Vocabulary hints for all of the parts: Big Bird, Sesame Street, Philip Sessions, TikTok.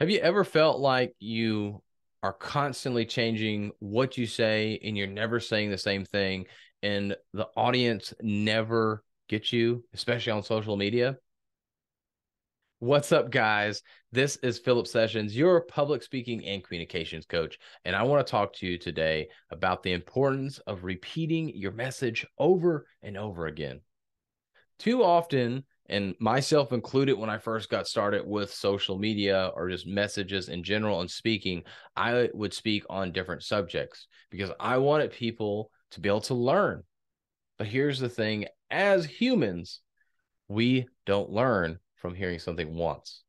Have you ever felt like you are constantly changing what you say and you're never saying the same thing and the audience never gets you, especially on social media? What's up, guys? This is Philip Sessions, your public speaking and communications coach, and I want to talk to you today about the importance of repeating your message over and over again. Too often, and myself included, when I first got started with social media or just messages in general and speaking, I would speak on different subjects because I wanted people to be able to learn. But here's the thing. As humans, we don't learn from hearing something once,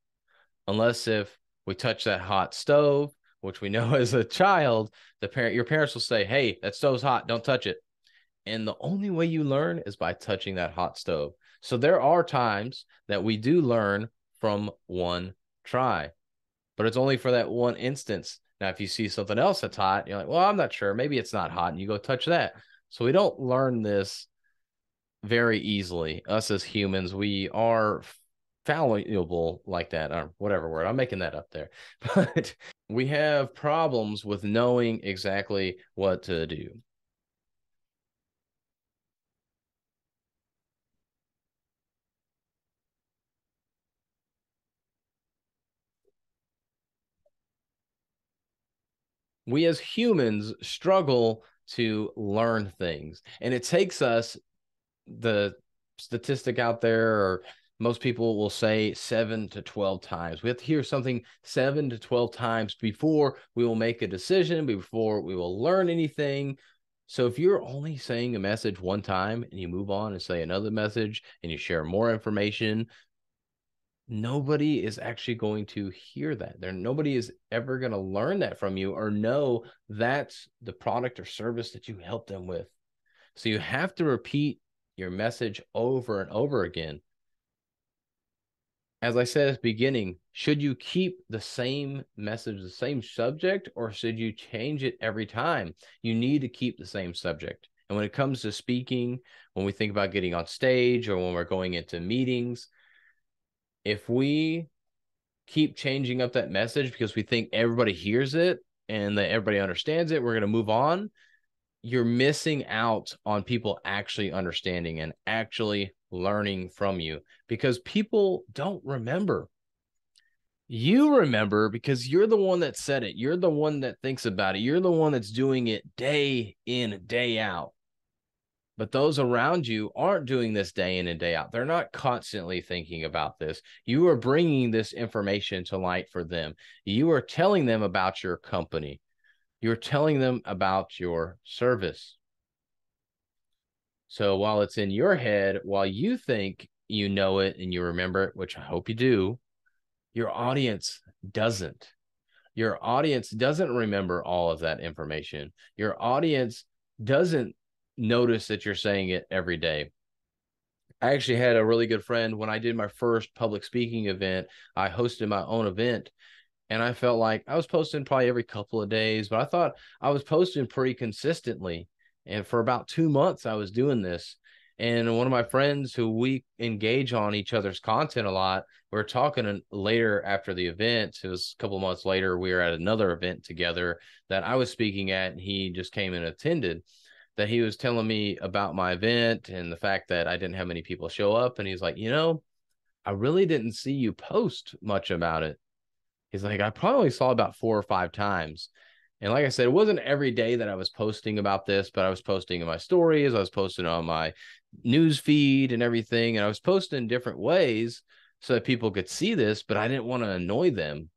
unless if we touch that hot stove, which we know as a child, your parents will say, hey, that stove's hot. Don't touch it. And the only way you learn is by touching that hot stove. So there are times that we do learn from one try, but it's only for that one instance. Now, if you see something else that's hot, you're like, well, I'm not sure. Maybe it's not hot, and you go touch that. So we don't learn this very easily. Us as humans, we are fallible like that, or whatever word. I'm making that up there. But we have problems with knowing exactly what to do. We as humans struggle to learn things, and it takes us, the statistic out there, or most people will say 7 to 12 times. We have to hear something 7 to 12 times before we will make a decision, before we will learn anything. So if you're only saying a message one time and you move on and say another message and you share more information, nobody is actually going to hear that. Nobody is ever going to learn that from you or know that's the product or service that you help them with. So you have to repeat your message over and over again. As I said at the beginning, should you keep the same message, the same subject, or should you change it every time? You need to keep the same subject. And when it comes to speaking, when we think about getting on stage or when we're going into meetings, if we keep changing up that message because we think everybody hears it and that everybody understands it, we're going to move on. You're missing out on people actually understanding and actually learning from you, because people don't remember. You remember because you're the one that said it. You're the one that thinks about it. You're the one that's doing it day in, day out. But those around you aren't doing this day in and day out. They're not constantly thinking about this. You are bringing this information to light for them. You are telling them about your company. You're telling them about your service. So while it's in your head, while you think you know it and you remember it, which I hope you do, your audience doesn't. Your audience doesn't remember all of that information. Your audience doesn't notice that you're saying it every day. I actually had a really good friend. When I did my first public speaking event, I hosted my own event, and I felt like I was posting probably every couple of days, but I thought I was posting pretty consistently. And for about 2 months, I was doing this. And one of my friends, who we engage on each other's content a lot, we were talking later after the event. It was a couple of months later, we were at another event together that I was speaking at, and he just came and attended. That he was telling me about my event and the fact that I didn't have many people show up. And he's like, you know, I really didn't see you post much about it. He's like, I probably saw about 4 or 5 times. And like I said, it wasn't every day that I was posting about this, but I was posting in my stories. I was posting on my news feed and everything. And I was posting different ways so that people could see this, but I didn't want to annoy them.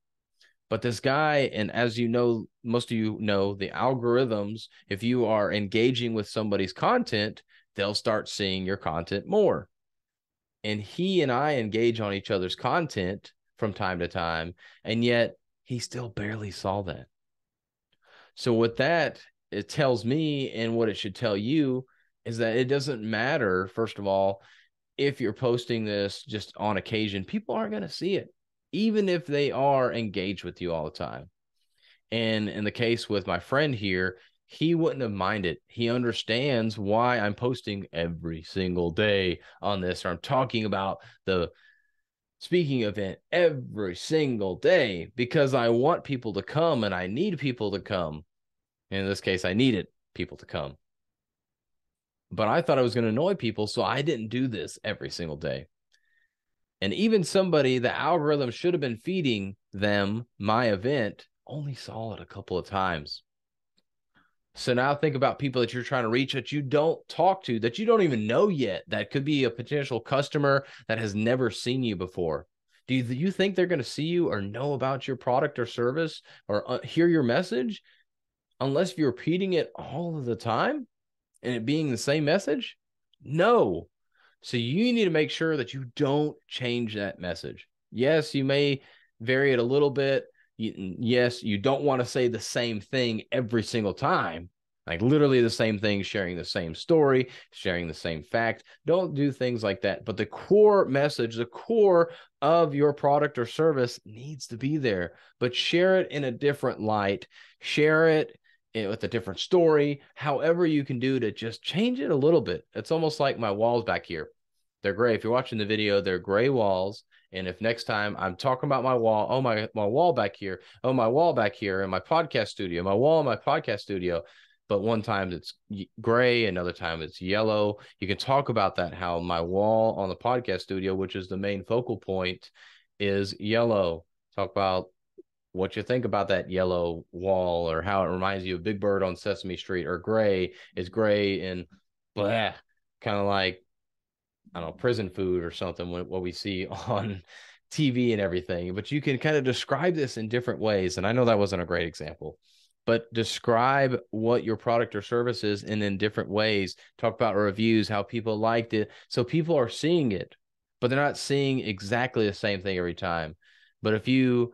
But this guy, and as you know, most of you know, the algorithms, if you are engaging with somebody's content, they'll start seeing your content more. And he and I engage on each other's content from time to time, and yet he still barely saw that. So with that, it tells me, and what it should tell you, is that it doesn't matter, first of all, if you're posting this just on occasion, people aren't going to see it, even if they are engaged with you all the time. And in the case with my friend here, he wouldn't have minded. He understands why I'm posting every single day on this, or I'm talking about the speaking event every single day because I want people to come and I need people to come. In this case, I needed people to come. But I thought I was going to annoy people, so I didn't do this every single day. And even somebody, the algorithm should have been feeding them my event, only saw it a couple of times. So now think about people that you're trying to reach that you don't talk to, that you don't even know yet, that could be a potential customer that has never seen you before. Do you think they're going to see you or know about your product or service or hear your message? Unless you're repeating it all of the time and it being the same message? No. So you need to make sure that you don't change that message. Yes, you may vary it a little bit. Yes, you don't want to say the same thing every single time, like literally the same thing, sharing the same story, sharing the same fact. Don't do things like that. But the core message, the core of your product or service needs to be there, but share it in a different light. Share it with a different story, however you can do to just change it a little bit. It's almost like my walls back here. They're gray. If you're watching the video, they're gray walls. And if next time I'm talking about my wall, oh, my wall back here, oh, my wall back here in my podcast studio, my wall in my podcast studio. But one time it's gray, another time it's yellow. You can talk about that, how my wall on the podcast studio, which is the main focal point, is yellow. Talk about what you think about that yellow wall or how it reminds you of Big Bird on Sesame Street, or gray is gray and blah, kind of like, I don't know, prison food or something, what we see on TV and everything. But you can kind of describe this in different ways. And I know that wasn't a great example, but describe what your product or service is and in different ways. Talk about reviews, how people liked it. So people are seeing it, but they're not seeing exactly the same thing every time. But if you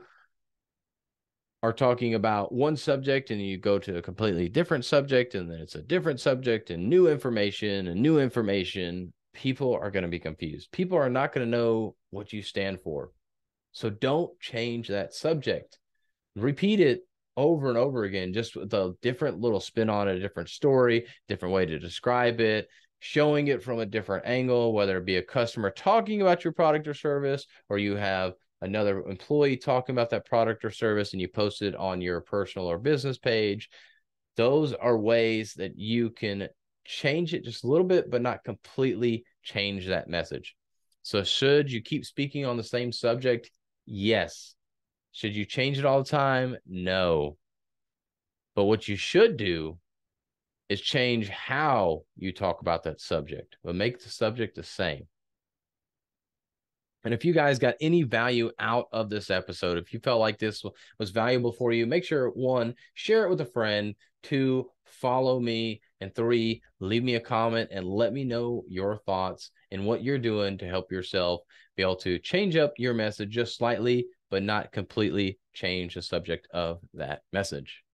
are talking about one subject and you go to a completely different subject, and then it's a different subject and new information and new information, people are going to be confused. People are not going to know what you stand for. So don't change that subject. Repeat it over and over again, just with a different little spin on it, a different story, different way to describe it, showing it from a different angle, whether it be a customer talking about your product or service, or you have another employee talking about that product or service and you post it on your personal or business page. Those are ways that you can change it just a little bit, but not completely change that message. So should you keep speaking on the same subject? Yes. Should you change it all the time? No. But what you should do is change how you talk about that subject, but make the subject the same. And if you guys got any value out of this episode, if you felt like this was valuable for you, make sure, 1, share it with a friend, 2, follow me, and 3, leave me a comment and let me know your thoughts and what you're doing to help yourself be able to change up your message just slightly, but not completely change the subject of that message.